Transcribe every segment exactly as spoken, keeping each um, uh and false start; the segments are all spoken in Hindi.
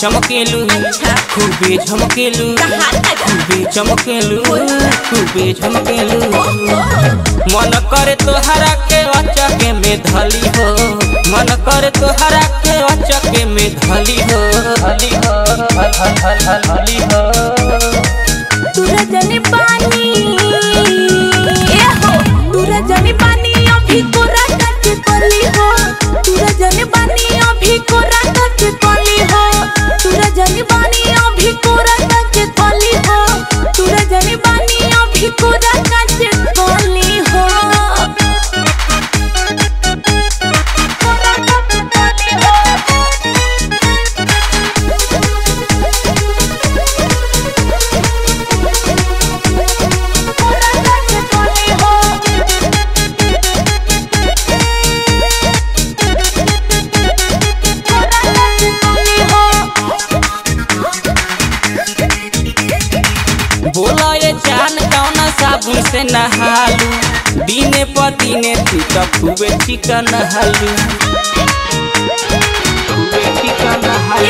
चमकेलू खूबे झमकेलू खूबे चमकेलू खूबे झमकेलू मन करे तोहरा के अचके में धली हो, मन करे तोहरा के अचके में धली हो, धली हो, धली हो। तू रजनी पानी ए हो, तू रजनी पानी अभी कोरा कच कली हो, तू रजनी पानी अभी कोरा कच कली हो, तू रजनी पानी अभी कोरा कच कली हो, तू रजनी पानी अभी कोरा कच कली हो। बोला ये जान कौना साबुन से नहालू, दीने पतीने तू तो खूबे चिकन नहालू, खूबे चिकन नहालू।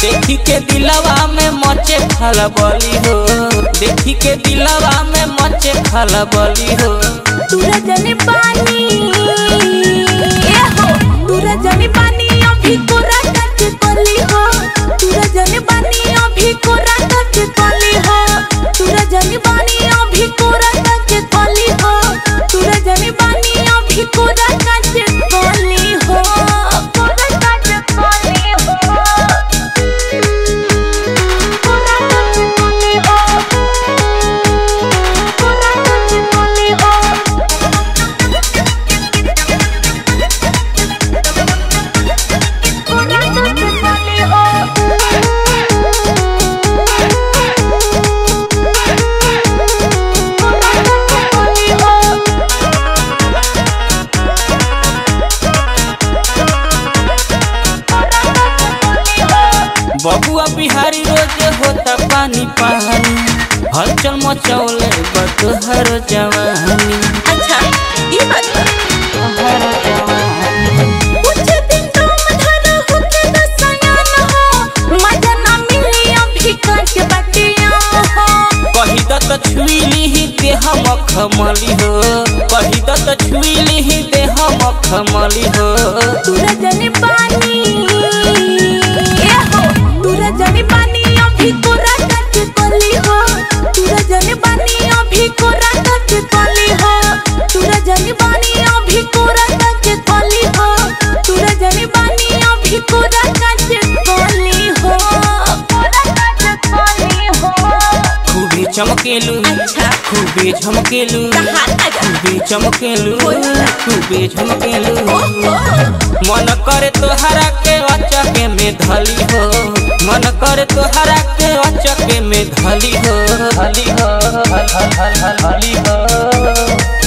देखी के दिलवा में मचे खलबली हो, देखी के दिलवा में मचे खलबली हो। तू रजनी पानी ए हो, तू रजनी पानी अभी कोरा कच कली हो, तू रजनी पानी अभी कोरा कच कली हो, तू रजनी पानी अभी कोरा कच कली हो, तू रजनी पानी अभी कोरा कच कली हो। बबुआ बिहारी रोज होता पानी पानी, हलचल मचौले बतहर जवानी। अच्छा ये बात बतहर जवानी। कुछ दिन तो मधुर होके दसयान हो, मजा ना मिली अभी कच बतिया हो, कहीं तो छुईली ही ते हम खमली हो, कहीं तो छुईली ही ते हम खमली हो। तू रजनी पानी रजनी पानी अभी कोरा कच कली हो, तू रजनी पानी अभी कोरा कच कली हो, तू रजनी पानी अभी कोरा कच कली हो, तू रजनी पानी अभी कोरा कच कली हो, कोरा कच कली हो। खूबे चमकेलू खूबे झमकेलू खूबे चमकेलू खूबे झमकेलू मन करे तोहरा के अचके में धली हो, मन करे तोहरा के अचके में धली हो, धली हो, धली हो।